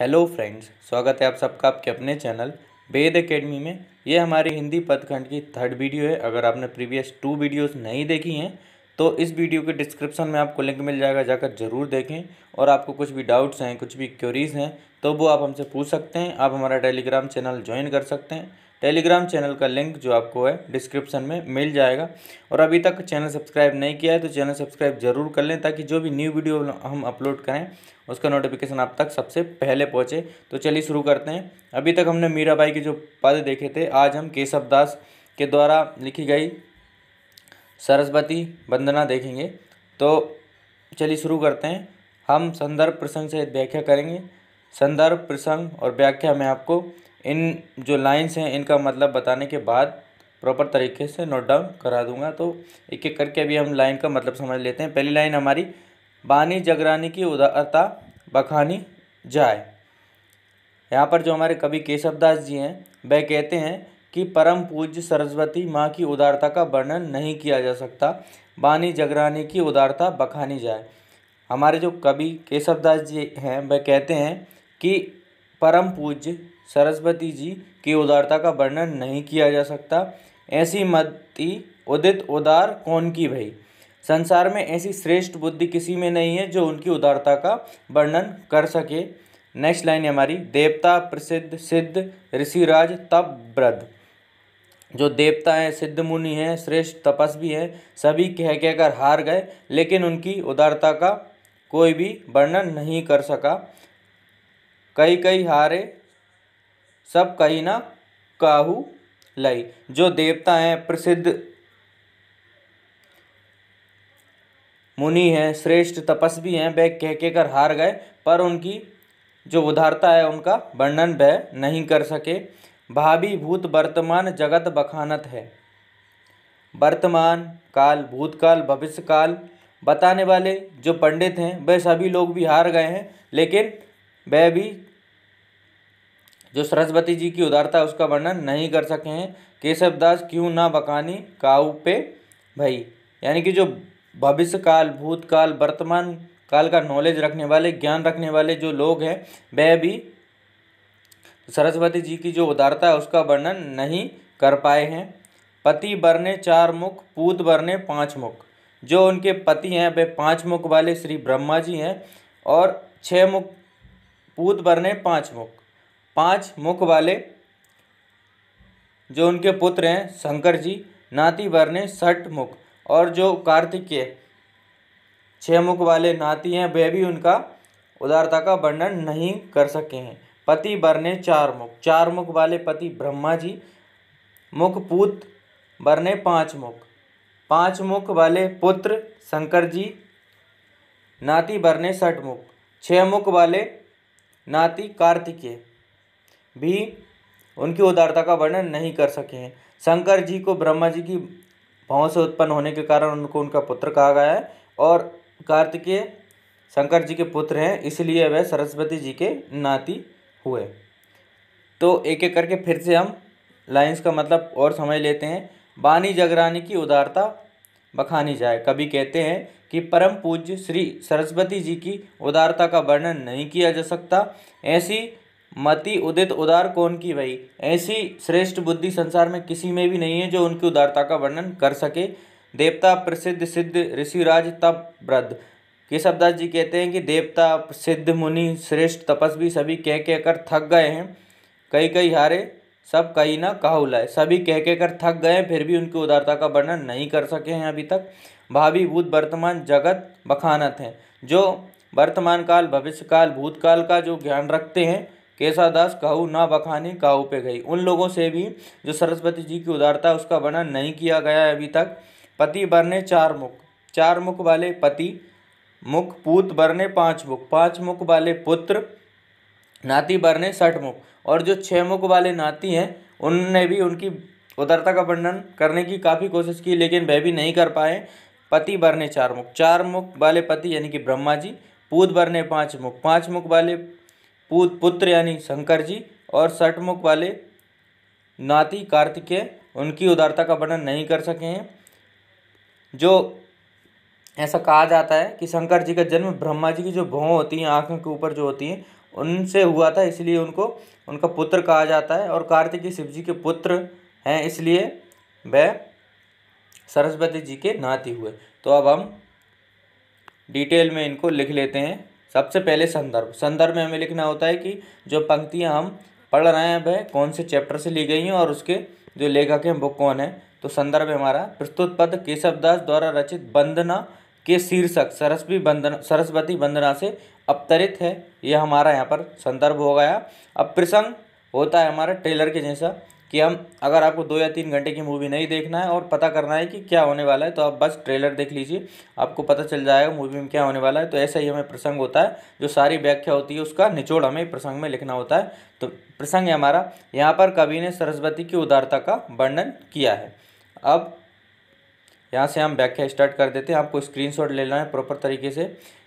Hello friends, स्वागत है आप सबका आपके अपने चैनल वेद एकेडमी में। ये हमारी हिंदी पदखंड की थर्ड वीडियो है। अगर आपने प्रीवियस 2 वीडियोस नहीं देखी हैं तो इस वीडियो के डिस्क्रिप्शन में आपको लिंक मिल जाएगा, जाकर ज़रूर देखें। और आपको कुछ भी डाउट्स हैं, कुछ भी क्वेरीज़ हैं तो वो आप हमसे पूछ सकते हैं। आप हमारा टेलीग्राम चैनल ज्वाइन कर सकते हैं। टेलीग्राम चैनल का लिंक जो आपको है डिस्क्रिप्शन में मिल जाएगा। और अभी तक चैनल सब्सक्राइब नहीं किया है तो चैनल सब्सक्राइब जरूर कर लें, ताकि जो भी न्यू वीडियो हम अपलोड करें उसका नोटिफिकेशन आप तक सबसे पहले पहुंचे। तो चलिए शुरू करते हैं। अभी तक हमने मीराबाई के जो पद देखे थे, आज हम केशवदास के द्वारा लिखी गई सरस्वती वंदना देखेंगे। तो चलिए शुरू करते हैं। हम संदर्भ प्रसंग से व्याख्या करेंगे। संदर्भ प्रसंग और व्याख्या में आपको इन जो लाइंस हैं इनका मतलब बताने के बाद प्रॉपर तरीके से नोट डाउन करा दूंगा। तो एक एक करके अभी हम लाइन का मतलब समझ लेते हैं। पहली लाइन हमारी, बानी जगरानी की उदारता बखानी जाए। यहाँ पर जो हमारे कवि केशवदास जी हैं वह कहते हैं कि परम पूज्य सरस्वती माँ की उदारता का वर्णन नहीं किया जा सकता। बानी जगरानी की उदारता बखानी जाए। हमारे जो कवि केशवदास जी हैं वह कहते हैं कि परम पूज्य सरस्वती जी की उदारता का वर्णन नहीं किया जा सकता। ऐसी मति उदित उदार कौन की भई। संसार में ऐसी श्रेष्ठ बुद्धि किसी में नहीं है जो उनकी उदारता का वर्णन कर सके। नेक्स्ट लाइन हमारी, देवता प्रसिद्ध सिद्ध ऋषिराज तप व्रत। जो देवता हैं, सिद्ध मुनि हैं, श्रेष्ठ तपस्वी हैं, सभी कह कहकर हार गए लेकिन उनकी उदारता का कोई भी वर्णन नहीं कर सका। कई कई हारे सब कहीं ना काहू लई। जो देवता हैं, प्रसिद्ध मुनि हैं, श्रेष्ठ तपस्वी हैं, वे कह के कर हार गए पर उनकी जो उदारता है उनका वर्णन वह नहीं कर सके। भावी भूत वर्तमान जगत बखानत है। वर्तमान काल, भूतकाल, भविष्यकाल बताने वाले जो पंडित हैं वे सभी लोग भी हार गए हैं लेकिन वह भी जो सरस्वती जी की उदारता है उसका वर्णन नहीं कर सके हैं। केशवदास क्यों ना बखानी काऊ पे भई। यानी कि जो भविष्य काल, भूतकाल, वर्तमान काल का नॉलेज रखने वाले, ज्ञान रखने वाले जो लोग हैं वह भी सरस्वती जी की जो उदारता है उसका वर्णन नहीं कर पाए हैं। पति बरने चार मुख, पूत बरने पाँच मुख। जो उनके पति हैं वे पाँच मुख वाले श्री ब्रह्मा जी हैं और छः मुख पूत बरने पाँच मुख। पाँच मुख वाले जो उनके पुत्र हैं शंकर जी, नाती बरने षठ मुख। और जो कार्तिकेय छः मुख वाले नाती हैं वे भी उनका उदारता का वर्णन नहीं कर सके हैं। पति बरने चार मुख। चार मुख वाले पति ब्रह्मा जी, मुख पूत बरने पाँच मुख। पाँच मुख वाले पुत्र शंकर जी, नाती बरने षठ मुख। छः मुख वाले नाती कार्तिकेय भी उनकी उदारता का वर्णन नहीं कर सके हैं। शंकर जी को ब्रह्मा जी की भाव से उत्पन्न होने के कारण उनको उनका पुत्र कहा गया है और कार्तिकेय शंकर जी के पुत्र हैं, इसलिए वह सरस्वती जी के नाती हुए। तो एक एक करके फिर से हम लाइंस का मतलब और समझ लेते हैं। बानी जगरानी की उदारता बखानी जाए। कभी कहते हैं कि परम पूज्य श्री सरस्वती जी की उदारता का वर्णन नहीं किया जा सकता। ऐसी मति उदित उदार कौन की भई। ऐसी श्रेष्ठ बुद्धि संसार में किसी में भी नहीं है जो उनकी उदारता का वर्णन कर सके। देवता प्रसिद्ध सिद्ध ऋषिराज तप व्रत। केशवदास जी कहते हैं कि देवता, सिद्ध मुनि, श्रेष्ठ तपस्वी सभी कह कह कर थक गए हैं। कई कई हारे सब कई ना काहू लाए। सभी कह कह कर थक गए फिर भी उनकी उदारता का वर्णन नहीं कर सके हैं अभी तक। भावी भूत वर्तमान जगत बखानत हैं। जो वर्तमान काल, भविष्यकाल, भूतकाल का जो ज्ञान रखते हैं, केशवदास काहू ना बखानी काहू पे गई। उन लोगों से भी जो सरस्वती जी की उदारता उसका वर्णन नहीं किया गया है अभी तक। पति बरने चार मुख। चार मुख वाले पति, मुख पूत बरने पाँच मुख। पाँच मुख वाले पुत्र, नाती बरने षठ मुख। और जो छः मुख वाले नाती हैं उनने भी उनकी उदारता का वर्णन करने की काफ़ी कोशिश की लेकिन वह भी नहीं कर पाए। पति बरने चार मुख। चार मुख वाले पति यानी कि ब्रह्मा जी, पूत बरने पाँच मुख। पाँच मुख वाले पुत्र यानी शंकर जी और षठमुख वाले नाती कार्तिकेय उनकी उदारता का वर्णन नहीं कर सके हैं। जो ऐसा कहा जाता है कि शंकर जी का जन्म ब्रह्मा जी की जो भौं होती हैं, आँखों के ऊपर जो होती हैं, उनसे हुआ था, इसलिए उनको उनका पुत्र कहा जाता है। और कार्तिकेय शिव जी के पुत्र हैं, इसलिए वह सरस्वती जी के नाती हुए। तो अब हम डिटेल में इनको लिख लेते हैं। सबसे पहले संदर्भ, संदर्भ में हमें लिखना होता है कि जो पंक्तियाँ हम पढ़ रहे हैं वह कौन से चैप्टर से ली गई हैं और उसके जो लेखक हैं वो कौन है। तो संदर्भ हमारा प्रस्तुत पद केशवदास द्वारा रचित वंदना के शीर्षक सरस्वती वंदना से अपतरित है। यह हमारा यहाँ पर संदर्भ हो गया। अब प्रसंग होता है हमारा ट्रेलर के जैसा कि हम, अगर आपको 2 या 3 घंटे की मूवी नहीं देखना है और पता करना है कि क्या होने वाला है तो आप बस ट्रेलर देख लीजिए, आपको पता चल जाएगा मूवी में क्या होने वाला है। तो ऐसा ही हमें प्रसंग होता है, जो सारी व्याख्या होती है उसका निचोड़ हमें प्रसंग में लिखना होता है। तो प्रसंग है हमारा, यहाँ पर कवि ने सरस्वती की उदारता का वर्णन किया है। अब यहाँ से हम व्याख्या स्टार्ट कर देते हैं, आपको स्क्रीनशॉट लेना है प्रॉपर तरीके से।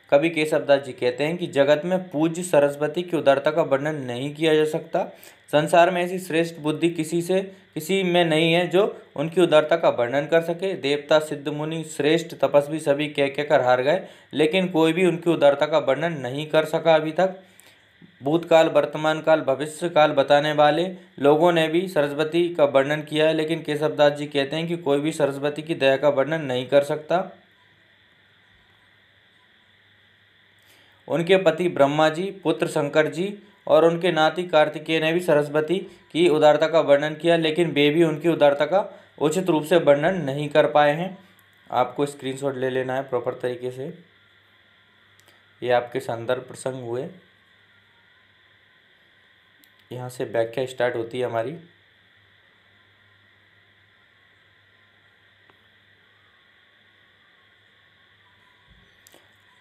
कवि केशवदास जी कहते हैं कि जगत में पूज्य सरस्वती की उदारता का वर्णन नहीं किया जा सकता। संसार में ऐसी श्रेष्ठ बुद्धि किसी में नहीं है जो उनकी उदारता का वर्णन कर सके। देवता, सिद्ध मुनि, श्रेष्ठ तपस्वी सभी कह कहकर हार गए, लेकिन कोई भी उनकी उदारता का वर्णन नहीं कर सका अभी तक। भूतकाल, वर्तमान काल, भविष्य काल बताने वाले लोगों ने भी सरस्वती का वर्णन किया है, लेकिन केशवदास जी कहते हैं कि कोई भी सरस्वती की दया का वर्णन नहीं कर सकता। उनके पति ब्रह्मा जी, पुत्र शंकर जी और उनके नाती कार्तिकेय ने भी सरस्वती की उदारता का वर्णन किया, लेकिन वे भी उनकी उदारता का उचित रूप से वर्णन नहीं कर पाए हैं। आपको स्क्रीनशॉट ले लेना है प्रॉपर तरीके से। ये आपके संदर्भ प्रसंग हुए। यहाँ से व्याख्या स्टार्ट होती है हमारी।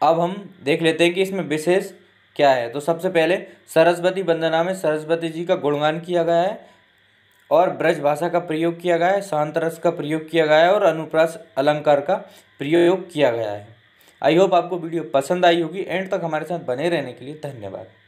अब हम देख लेते हैं कि इसमें विशेष क्या है। तो सबसे पहले सरस्वती वंदना में सरस्वती जी का गुणगान किया गया है और ब्रजभाषा का प्रयोग किया गया है, शांत रस का प्रयोग किया गया है और अनुप्रास अलंकार का प्रयोग किया गया है। आई होप आपको वीडियो पसंद आई होगी। एंड तक हमारे साथ बने रहने के लिए धन्यवाद।